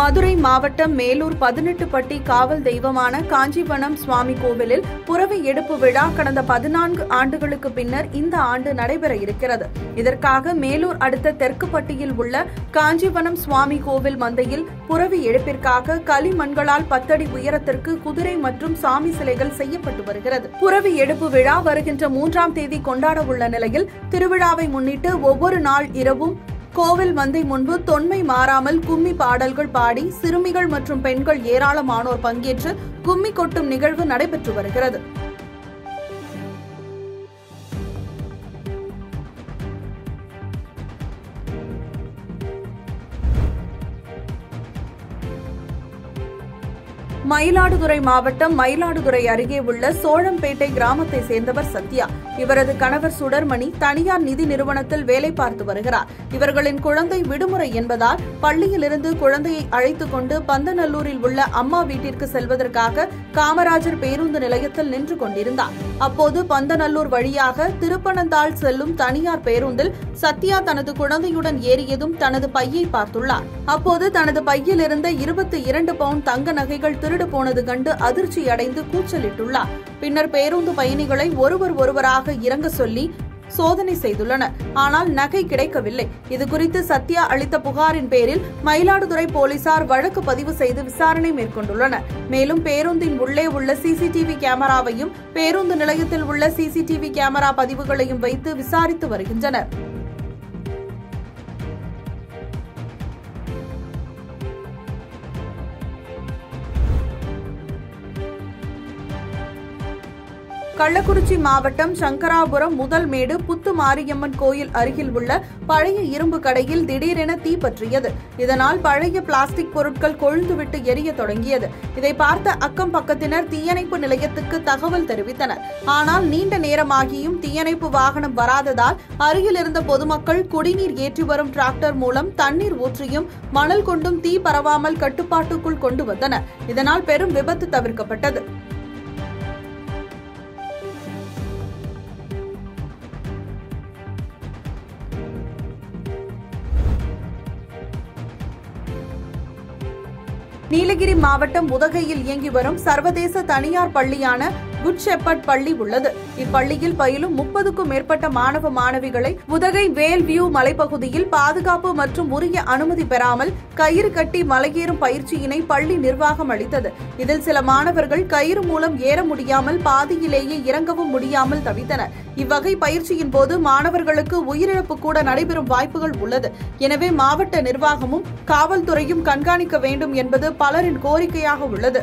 மதுரை மாவட்டம் மேலூர் 18 பட்டி காவல் தெய்வமான காஞ்சிவனம் சுவாமி கோவிலில் புரவி எடுப்பு விழா கடந்த 14 ஆண்டுகளுக்கு பின்னர் இந்த ஆண்டு நடைபெற இருக்கிறது. இதற்காக மேலூர் அடுத்த தெற்குப்பட்டியில் உள்ள காஞ்சிவனம் சுவாமி கோவில் மந்தையில் புரவி எடுப்பிற்காக களிமண்களால் 10 அடி உயரத்திற்கு குதிரை மற்றும் சாமி சிலைகள் செய்யப்பட்டு வருகிறது. புரவி எடுப்பு விழா வருகின்ற 3ஆம் தேதி கொண்டாட உள்ள நிலையில் திருவிழாவை முன்னிட்டு ஒவ்வொரு நாள் இரவும் கோவில் மந்தை முன்பு தொன்மை மாறாமல் கும்மி பாடல்கள் பாடி சிறுமிகள் மற்றும் பெண்கள் ஏராளமானோர் பங்கேற்று கும்மி கொட்டும் நிகழ்வு நடைபெற்று வருகிறது. மயிலாடுதுறை மாவட்டம் மயிலாடுதுறை அருகே உள்ள சோழம்பேட்டை கிராமத்தை சேர்ந்தவர் சத்யா. இவரது கணவர் சுடர்மணி தனியார் நிதி நிறுவனத்தில் வேலை பார்த்து வருகிறார். இவர்களின் குழந்தை விடுமுறை என்பதால் பள்ளியிலிருந்து குழந்தையை அழைத்துக் கொண்டு பந்தநல்லூரில் உள்ள அம்மா வீட்டிற்கு செல்வதற்காக காமராஜர் பேருந்து நிலையத்தில் நின்று கொண்டிருந்தார். அப்போது பந்தநல்லூர் வழியாக திருப்பனந்தாள் செல்லும் தனியார் பேருந்தில் சத்யா தனது குழந்தையுடன் ஏறியதும் தனது பையை பார்த்துள்ளார். அப்போது தனது பையில் இருந்த 22 பவுண்ட் தங்க நகைகள் திருடு போனது கண்டு அதிர்ச்சி அடைந்து கூச்சலிட்டுள்ளார். பின்னர் பேருந்து பயணிகளை ஒருவராக இறங்க சொல்லி சோதனை செய்துள்ளனர். ஆனால் நகை கிடைக்கவில்லை. இதுகுறித்து சத்யா அளித்த புகாரின் பேரில் மயிலாடுதுறை போலீசார் வழக்கு பதிவு செய்து விசாரணை மேற்கொண்டுள்ளனர். மேலும் பேருந்தின் உள்ளே உள்ள சிசிடிவி கேமராவையும் பேருந்து நிலையத்தில் உள்ள சிசிடிவி கேமரா பதிவுகளையும் வைத்து விசாரித்து வருகின்றனர். கள்ளக்குறிச்சி மாவட்டம் சங்கராபுரம் முதல்மேடு புத்து மாரியம்மன் கோயில் அருகில் உள்ள பழைய இரும்பு கடையில் திடீரென தீப்பற்றியது. இதனால் பழைய பிளாஸ்டிக் பொருட்கள் கொழுந்துவிட்டு எரிய தொடங்கியது. இதை பார்த்த அக்கம் பக்கத்தினர் தீயணைப்பு நிலையத்துக்கு தகவல் தெரிவித்தனர். ஆனால் நீண்ட நேரமாகியும் தீயணைப்பு வாகனம் வராததால் அருகில் இருந்த பொதுமக்கள் குடிநீர் ஏற்றி வரும் டிராக்டர் மூலம் தண்ணீர் ஊற்றியும் மணல் கொண்டும் தீ பரவாமல் கட்டுப்பாட்டுக்குள் கொண்டு வந்தனர். இதனால் பெரும் விபத்து தவிர்க்கப்பட்டது. நீலகிரி மாவட்டம் உதகையில் இயங்கி வரும் சர்வதேச தனியார் பள்ளியான குட் ஷெப்பர்ட் பள்ளி உள்ளது. இப்பள்ளியில் பயிலும் 30க்கும் மேற்பட்ட மாணவ மாணவிகளை உதகை வேல்வியூ மலைப்பகுதியில் பாதுகாப்பு மற்றும் உரிய அனுமதி பெறாமல் கயிறு கட்டி மலையேறும் பயிற்சியினை பள்ளி நிர்வாகம் அளித்தது. இதில் சில மாணவர்கள் கயிறு மூலம் ஏற முடியாமல் பாதியிலேயே இறங்கவும் முடியாமல் தவித்தனர். இவ்வகை பயிற்சியின் போது மாணவர்களுக்கு உயிரிழப்பு கூட நடைபெறும் வாய்ப்புகள் உள்ளது. எனவே மாவட்ட நிர்வாகமும் காவல்துறையும் கண்காணிக்க வேண்டும் என்பது பலரின் கோரிக்கையாக உள்ளது.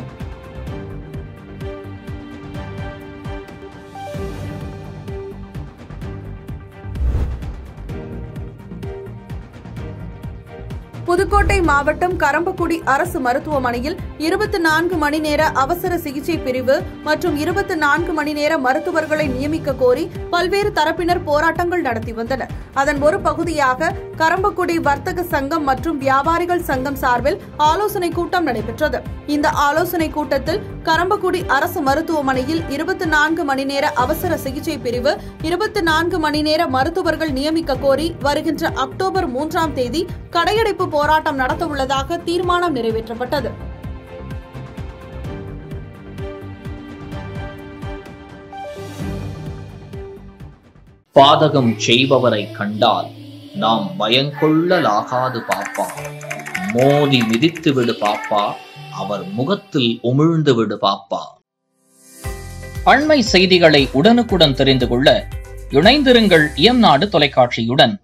புதுக்கோட்டை மாவட்டம் கறம்பக்குடி அரசு மருத்துவமனையில் 24 மணி நேர அவசர சிகிச்சை பிரிவு மற்றும் 24 மணி நேர மருத்துவர்களை நியமிக்க கோரி பல்வேறு தரப்பினர் போராட்டங்கள் நடத்தி வந்தனர். அதன் ஒரு பகுதியாக கறம்பக்குடி வர்த்தக சங்கம் மற்றும் வியாபாரிகள் சங்கம் சார்பில் ஆலோசனை கூட்டம் நடைபெற்றது. இந்த ஆலோசனை கூட்டத்தில் கறம்பக்குடி அரசு மருத்துவமனையில் 24 மணி நேர அவசர சிகிச்சை பிரிவு 24 மணி நேர மருத்துவர்கள் நியமிக்க கோரி வருகின்ற அக்டோபர் 3ஆம் தேதி கடையடைப்பு போராட்டம் நடத்த உள்ளதாக தீர்மானம் நிறைவேற்றப்பட்டது. பாதகம் செய்பவரை கண்டால் நாம் பயங்கொள்ளலாகாது பாப்பா, மோதி மிதித்து விடு பாப்பா, அவர் முகத்தில் உமிழ்ந்து விடு பாப்பா. அண்மை செய்திகளை உடனுக்குடன் தெரிந்து கொள்ள இணைந்திருங்கள் இயம்நாடு தொலைக்காட்சியுடன்.